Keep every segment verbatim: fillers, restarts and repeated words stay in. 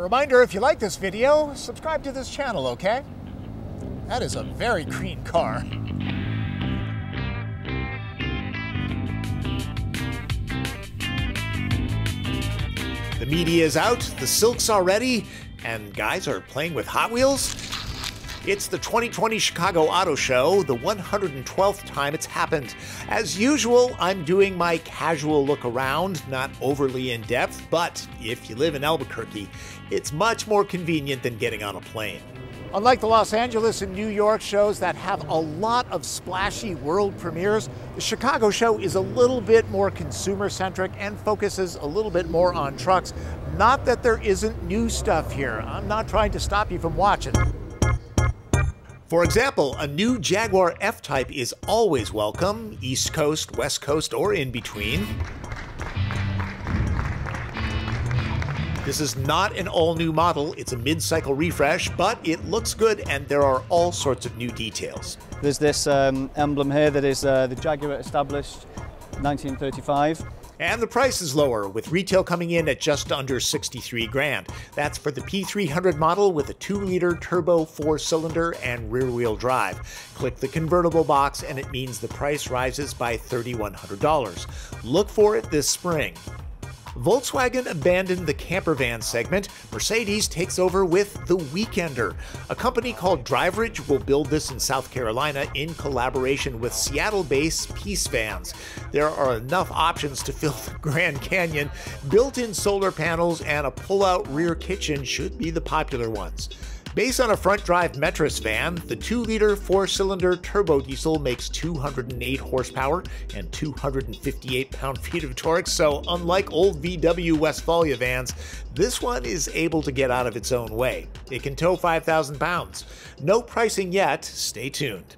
A reminder, if you like this video, subscribe to this channel, okay? That is a very green car. The media is out, the silks are ready, and guys are playing with Hot Wheels? It's the twenty twenty Chicago Auto Show, the one hundred twelfth time it's happened. As usual, I'm doing my casual look around, not overly in-depth, but if you live in Albuquerque, it's much more convenient than getting on a plane. Unlike the Los Angeles and New York shows that have a lot of splashy world premieres, the Chicago show is a little bit more consumer-centric and focuses a little bit more on trucks. Not that there isn't new stuff here. I'm not trying to stop you from watching. For example, a new Jaguar F-Type is always welcome, East Coast, West Coast, or in between. This is not an all-new model, it's a mid-cycle refresh, but it looks good and there are all sorts of new details. There's this um, emblem here that is uh, the Jaguar established nineteen thirty-five. And the price is lower, with retail coming in at just under sixty-three grand. That's for the P three hundred model with a two liter turbo four cylinder and rear-wheel drive. Click the convertible box and it means the price rises by thirty-one hundred dollars. Look for it this spring. Volkswagen abandoned the camper van segment. Mercedes takes over with the Weekender. A company called Driveridge will build this in South Carolina in collaboration with Seattle-based Peace Vans. There are enough options to fill the Grand Canyon. Built-in solar panels and a pull-out rear kitchen should be the popular ones. Based on a front-drive Metris van, the two liter four cylinder turbo diesel makes two hundred eight horsepower and two hundred fifty-eight pound-feet of torque, so unlike old V W Westfalia vans, this one is able to get out of its own way. It can tow five thousand pounds. No pricing yet. Stay tuned.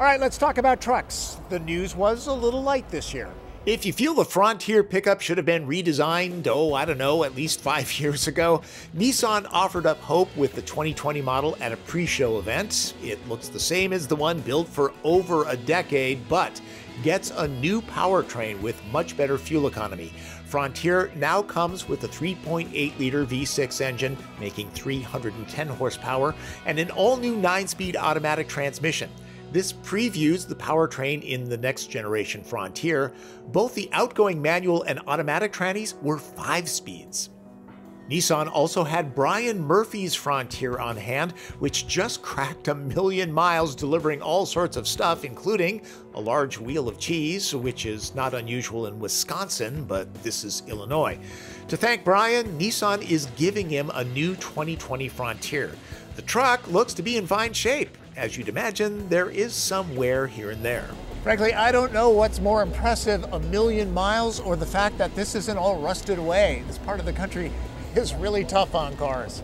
All right, let's talk about trucks. The news was a little light this year. If you feel the Frontier pickup should have been redesigned, oh, I don't know, at least five years ago, Nissan offered up hope with the twenty twenty model at a pre-show event. It looks the same as the one built for over a decade, but gets a new powertrain with much better fuel economy. Frontier now comes with a three point eight liter V six engine, making three hundred ten horsepower, and an all-new nine speed automatic transmission. This previews the powertrain in the next generation Frontier. Both the outgoing manual and automatic trannies were five speeds. Nissan also had Brian Murphy's Frontier on hand, which just cracked a million miles delivering all sorts of stuff, including a large wheel of cheese, which is not unusual in Wisconsin, but this is Illinois. To thank Brian, Nissan is giving him a new twenty twenty Frontier. The truck looks to be in fine shape. As you'd imagine, there is some wear here and there. Frankly, I don't know what's more impressive, a million miles or the fact that this isn't all rusted away. This part of the country is really tough on cars.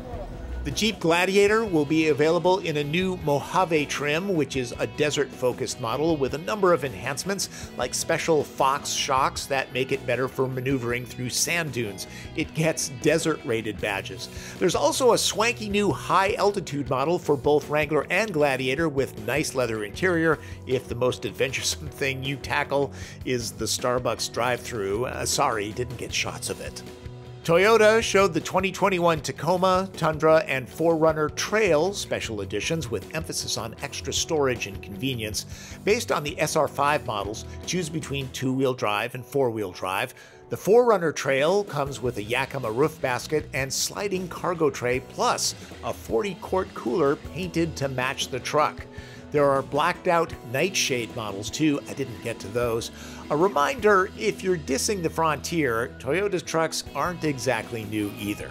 The Jeep Gladiator will be available in a new Mojave trim, which is a desert-focused model with a number of enhancements, like special Fox shocks that make it better for maneuvering through sand dunes. It gets desert-rated badges. There's also a swanky new high-altitude model for both Wrangler and Gladiator with nice leather interior, if the most adventuresome thing you tackle is the Starbucks drive-thru. Uh, sorry, didn't get shots of it. Toyota showed the twenty twenty-one Tacoma, Tundra, and four runner Trail special editions with emphasis on extra storage and convenience. Based on the S R five models, choose between two-wheel drive and four-wheel drive. The four runner Trail comes with a Yakima roof basket and sliding cargo tray, plus a forty quart cooler painted to match the truck. There are blacked-out Nightshade models, too. I didn't get to those. A reminder, if you're dissing the Frontier, Toyota's trucks aren't exactly new either.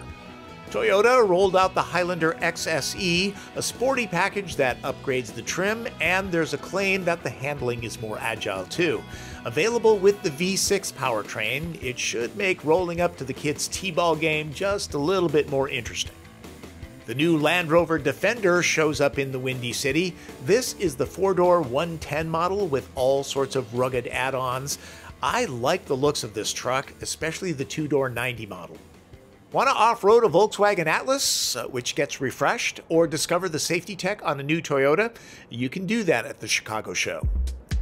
Toyota rolled out the Highlander X S E, a sporty package that upgrades the trim, and there's a claim that the handling is more agile, too. Available with the V six powertrain, it should make rolling up to the kids' t-ball game just a little bit more interesting. The new Land Rover Defender shows up in the Windy City. This is the four-door one ten model with all sorts of rugged add-ons. I like the looks of this truck, especially the two-door ninety model. Want to off-road a Volkswagen Atlas, which gets refreshed, or discover the safety tech on a new Toyota? You can do that at the Chicago show.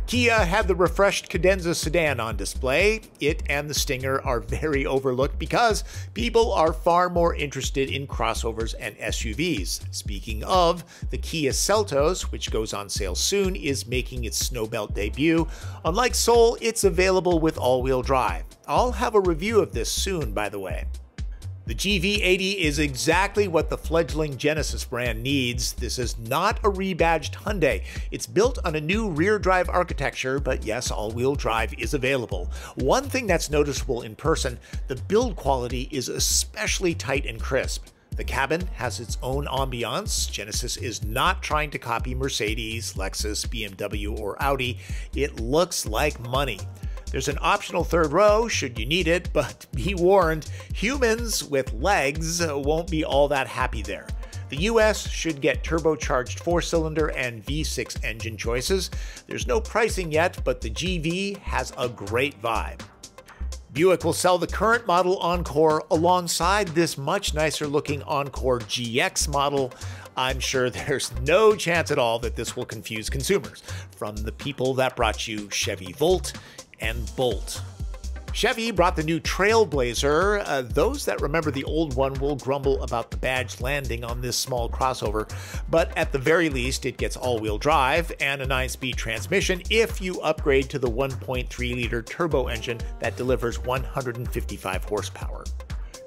Kia had the refreshed Cadenza sedan on display. It and the Stinger are very overlooked because people are far more interested in crossovers and S U Vs. Speaking of, the Kia Seltos, which goes on sale soon, is making its snowbelt debut. Unlike Soul, it's available with all-wheel drive. I'll have a review of this soon, by the way. The G V eighty is exactly what the fledgling Genesis brand needs. This is not a rebadged Hyundai. It's built on a new rear drive architecture, but yes, all-wheel drive is available. One thing that's noticeable in person, the build quality is especially tight and crisp. The cabin has its own ambiance. Genesis is not trying to copy Mercedes, Lexus, B M W, or Audi. It looks like money. There's an optional third row should you need it, but be warned, humans with legs won't be all that happy there. The U S should get turbocharged four-cylinder and V six engine choices. There's no pricing yet, but the G V has a great vibe. Buick will sell the current model Encore alongside this much nicer looking Encore G X model. I'm sure there's no chance at all that this will confuse consumers, from the people that brought you Chevy Volt and Bolt. Chevy brought the new Trailblazer. Uh, those that remember the old one will grumble about the badge landing on this small crossover, but at the very least it gets all-wheel drive and a nine-speed transmission if you upgrade to the one point three liter turbo engine that delivers one hundred fifty-five horsepower.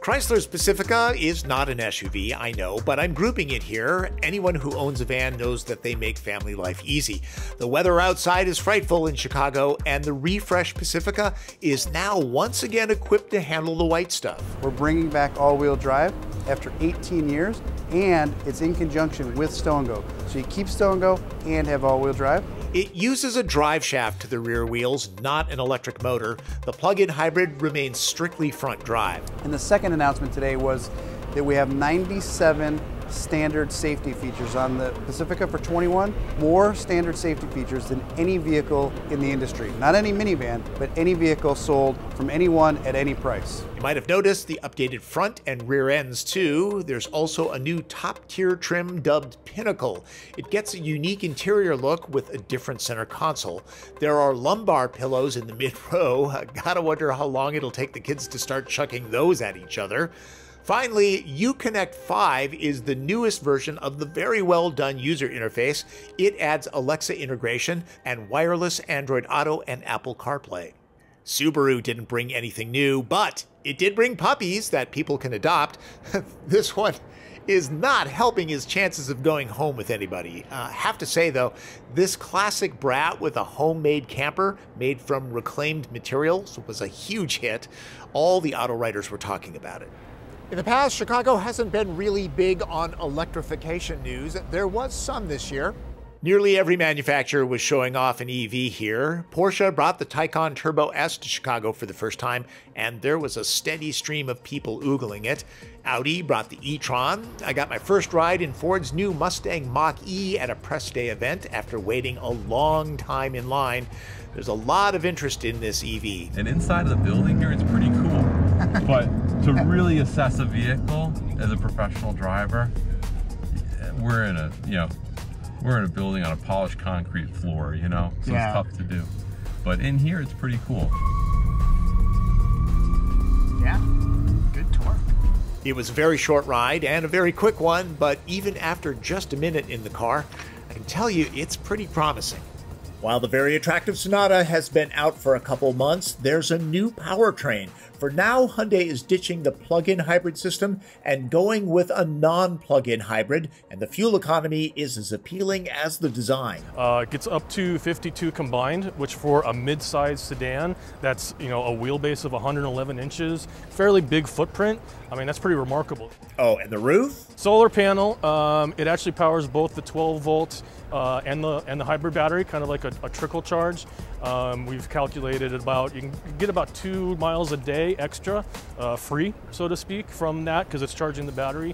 Chrysler's Pacifica is not an S U V, I know, but I'm grouping it here. Anyone who owns a van knows that they make family life easy. The weather outside is frightful in Chicago, and the refreshed Pacifica is now once again equipped to handle the white stuff. We're bringing back all-wheel drive after eighteen years, and it's in conjunction with Stone Go. So you keep Stone Go and have all-wheel drive. It uses a drive shaft to the rear wheels, not an electric motor. The plug-in hybrid remains strictly front drive. And the second announcement today was that we have ninety-seven standard safety features on the Pacifica for twenty-one, more standard safety features than any vehicle in the industry. Not any minivan, but any vehicle sold from anyone at any price. You might have noticed the updated front and rear ends too. There's also a new top-tier trim dubbed Pinnacle. It gets a unique interior look with a different center console. There are lumbar pillows in the mid-row. I gotta wonder how long it'll take the kids to start chucking those at each other. Finally, Uconnect five is the newest version of the very well-done user interface. It adds Alexa integration and wireless Android Auto and Apple CarPlay. Subaru didn't bring anything new, but it did bring puppies that people can adopt. This one is not helping his chances of going home with anybody. I uh, have to say, though, this classic brat with a homemade camper made from reclaimed materials was a huge hit. All the auto writers were talking about it. In the past, Chicago hasn't been really big on electrification news. There was some this year. Nearly every manufacturer was showing off an E V here. Porsche brought the Taycan Turbo S to Chicago for the first time, and there was a steady stream of people oogling it. Audi brought the e-tron. I got my first ride in Ford's new Mustang Mach-E at a press day event after waiting a long time in line. There's a lot of interest in this E V. And inside of the building here, it's pretty cool. But to really assess a vehicle as a professional driver, we're in a, you know, we're in a building on a polished concrete floor, you know, so yeah. It's tough to do. But in here, it's pretty cool. Yeah, good torque. It was a very short ride and a very quick one, but even after just a minute in the car, I can tell you it's pretty promising. While the very attractive Sonata has been out for a couple months, there's a new powertrain. For now, Hyundai is ditching the plug-in hybrid system and going with a non-plug-in hybrid, and the fuel economy is as appealing as the design. Uh, it gets up to fifty-two combined, which for a mid-sized sedan, that's, you know, a wheelbase of one hundred eleven inches, fairly big footprint. I mean, that's pretty remarkable. Oh, and the roof? Solar panel. Um, it actually powers both the twelve volt uh, and the and the hybrid battery, kind of like a, a trickle charge. Um, we've calculated about, you can get about two miles a day extra, uh, free, so to speak, from that, because it's charging the battery.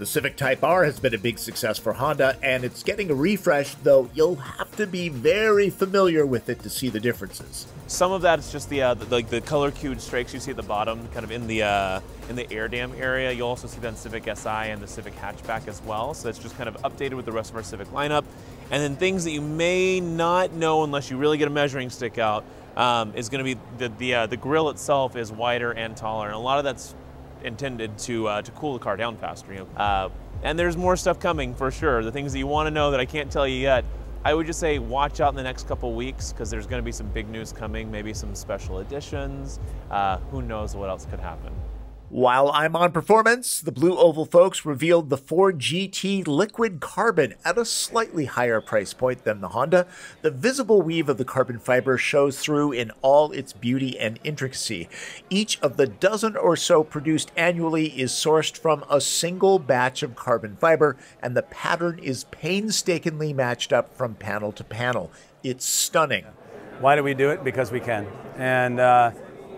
The Civic Type R has been a big success for Honda, and it's getting a refresh, though you'll have to be very familiar with it to see the differences. Some of that is just the, uh, the like the color-cued stripes you see at the bottom, kind of in the uh, in the air dam area. You'll also see that in Civic Si and the Civic Hatchback as well. So it's just kind of updated with the rest of our Civic lineup. And then things that you may not know unless you really get a measuring stick out um, is going to be the the, uh, the grille itself is wider and taller, and a lot of that's intended to uh, to cool the car down faster, you know. Uh, and there's more stuff coming for sure. The things that you want to know that I can't tell you yet, I would just say watch out in the next couple weeks because there's going to be some big news coming, maybe some special editions. Uh, who knows what else could happen. While I'm on performance, the Blue Oval folks revealed the Ford G T Liquid Carbon at a slightly higher price point than the Honda. The visible weave of the carbon fiber shows through in all its beauty and intricacy. Each of the dozen or so produced annually is sourced from a single batch of carbon fiber, and the pattern is painstakingly matched up from panel to panel. It's stunning. Why do we do it? Because we can. And, uh...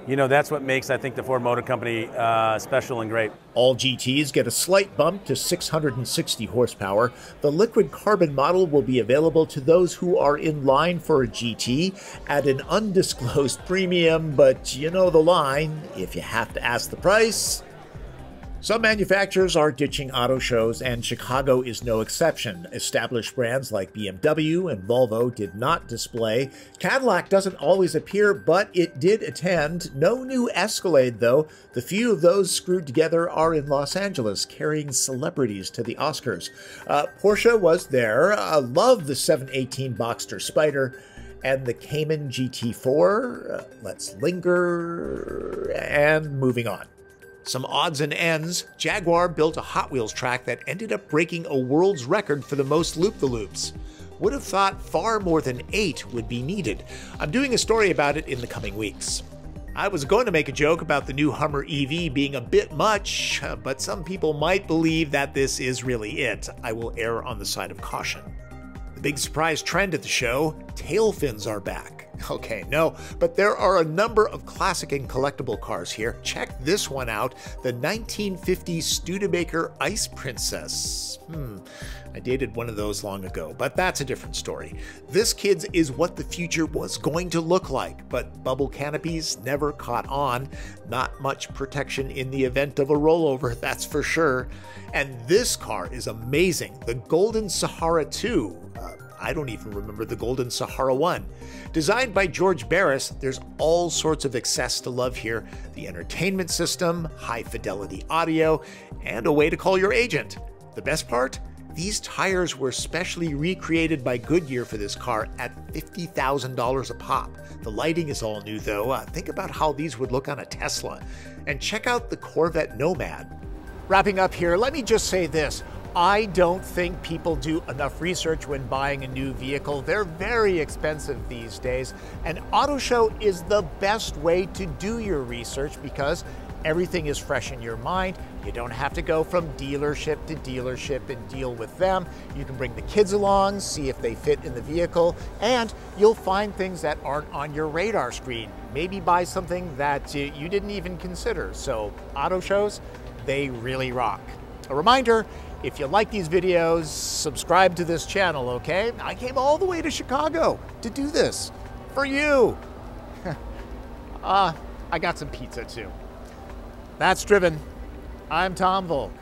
you know, that's what makes, I think, the Ford Motor Company uh, special and great. All G Ts get a slight bump to six hundred sixty horsepower. The liquid carbon model will be available to those who are in line for a G T at an undisclosed premium, but you know the line, if you have to ask the price. Some manufacturers are ditching auto shows, and Chicago is no exception. Established brands like B M W and Volvo did not display. Cadillac doesn't always appear, but it did attend. No new Escalade, though. The few of those screwed together are in Los Angeles, carrying celebrities to the Oscars. Uh, Porsche was there. I love the seven eighteen Boxster Spider. And the Cayman G T four. Uh, let's linger. And moving on. Some odds and ends, Jaguar built a Hot Wheels track that ended up breaking a world's record for the most loop-the-loops. Would have thought far more than eight would be needed. I'm doing a story about it in the coming weeks. I was going to make a joke about the new Hummer E V being a bit much, but some people might believe that this is really it. I will err on the side of caution. The big surprise trend at the show, tail fins are back. Okay, no, but there are a number of classic and collectible cars here. Check this one out, the nineteen fifties Studebaker Ice Princess. Hmm, I dated one of those long ago, but that's a different story. This, kids, is what the future was going to look like, but bubble canopies never caught on. Not much protection in the event of a rollover, that's for sure. And this car is amazing, the Golden Sahara two. Uh, I don't even remember the Golden Sahara one. Designed by George Barris, there's all sorts of excess to love here. The entertainment system, high fidelity audio, and a way to call your agent. The best part? These tires were specially recreated by Goodyear for this car at fifty thousand dollars a pop. The lighting is all new though. Uh, think about how these would look on a Tesla. And check out the Corvette Nomad. Wrapping up here, let me just say this. I don't think people do enough research when buying a new vehicle. They're very expensive these days. An auto show is the best way to do your research because everything is fresh in your mind. You don't have to go from dealership to dealership and deal with them. You can bring the kids along, see if they fit in the vehicle, and you'll find things that aren't on your radar screen. Maybe buy something that you didn't even consider. So auto shows, they really rock. A reminder, if you like these videos, subscribe to this channel, okay? I came all the way to Chicago to do this for you. uh, I got some pizza too. That's Driven. I'm Tom Volk.